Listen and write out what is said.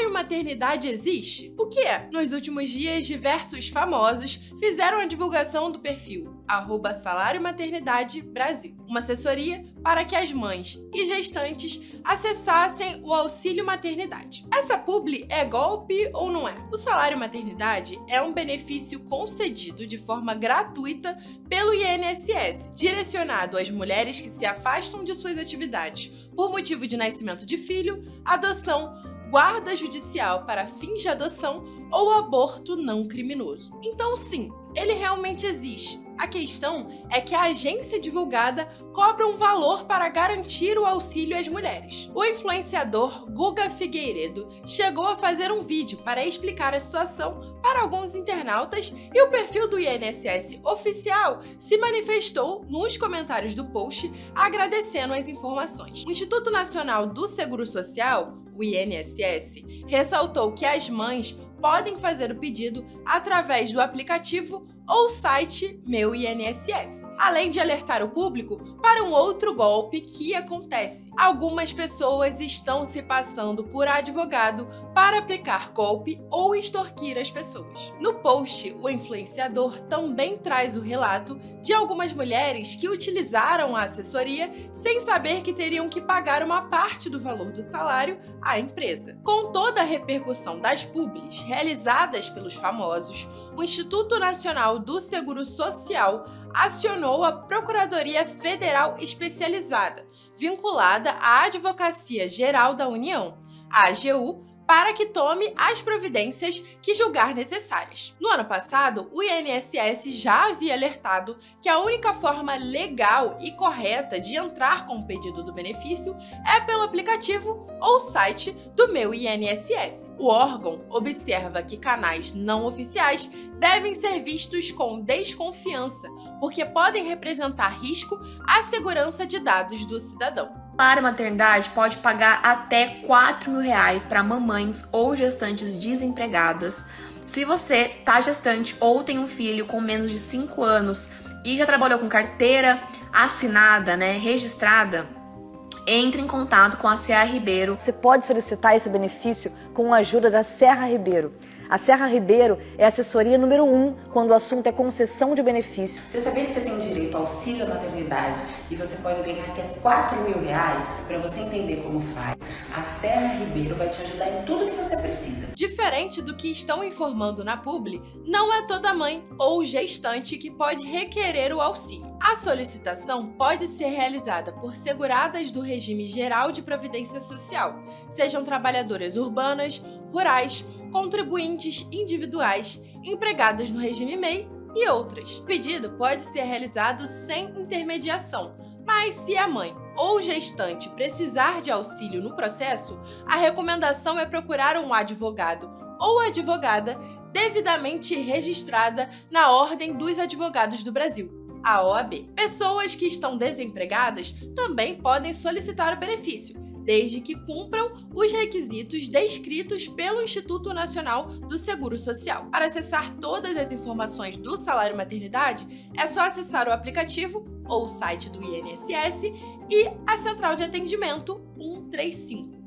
salário maternidade existe? Por quê? Nos últimos dias, diversos famosos fizeram a divulgação do perfil @salário maternidade Brasil, uma assessoria para que as mães e gestantes acessassem o auxílio maternidade. Essa publi é golpe ou não é? O salário maternidade é um benefício concedido de forma gratuita pelo INSS, direcionado às mulheres que se afastam de suas atividades por motivo de nascimento de filho, adoção, guarda judicial para fins de adoção ou aborto não criminoso. Então sim, ele realmente existe. A questão é que a agência divulgada cobra um valor para garantir o auxílio às mulheres. O influenciador Guga Figueiredo chegou a fazer um vídeo para explicar a situação para alguns internautas e o perfil do INSS oficial se manifestou nos comentários do post agradecendo as informações. O Instituto Nacional do Seguro Social, o INSS, ressaltou que as mães podem fazer o pedido através do aplicativo ou site Meu INSS, além de alertar o público para um outro golpe que acontece. Algumas pessoas estão se passando por advogado para aplicar golpe ou extorquir as pessoas. No post, o influenciador também traz o relato de algumas mulheres que utilizaram a assessoria sem saber que teriam que pagar uma parte do valor do salário à empresa. Com toda a repercussão das publis realizadas pelos famosos, o Instituto Nacional do Seguro Social acionou a Procuradoria Federal Especializada, vinculada à Advocacia Geral da União, a AGU, para que tome as providências que julgar necessárias. No ano passado, o INSS já havia alertado que a única forma legal e correta de entrar com o pedido do benefício é pelo aplicativo ou site do Meu INSS. O órgão observa que canais não oficiais devem ser vistos com desconfiança, porque podem representar risco à segurança de dados do cidadão. Salário maternidade pode pagar até R$4.000 para mamães ou gestantes desempregadas. Se você tá gestante ou tem um filho com menos de 5 anos e já trabalhou com carteira assinada, né, registrada, entre em contato com a Serra Ribeiro. Você pode solicitar esse benefício com a ajuda da Serra Ribeiro. A Serra Ribeiro é a assessoria número 1 quando o assunto é concessão de benefício. Você sabia que você tem direito ao auxílio à maternidade e você pode ganhar até R$4.000? Para você entender como faz, a Serra Ribeiro vai te ajudar em tudo que você precisa. Diferente do que estão informando na publi, não é toda mãe ou gestante que pode requerer o auxílio. A solicitação pode ser realizada por seguradas do Regime Geral de Previdência Social, sejam trabalhadoras urbanas, rurais, contribuintes individuais, empregadas no regime MEI e outras. O pedido pode ser realizado sem intermediação, mas se a mãe ou gestante precisar de auxílio no processo, a recomendação é procurar um advogado ou advogada devidamente registrada na Ordem dos Advogados do Brasil, a OAB. Pessoas que estão desempregadas também podem solicitar o benefício, desde que cumpram os requisitos descritos pelo Instituto Nacional do Seguro Social. Para acessar todas as informações do salário maternidade, é só acessar o aplicativo ou o site do INSS e a central de atendimento 135.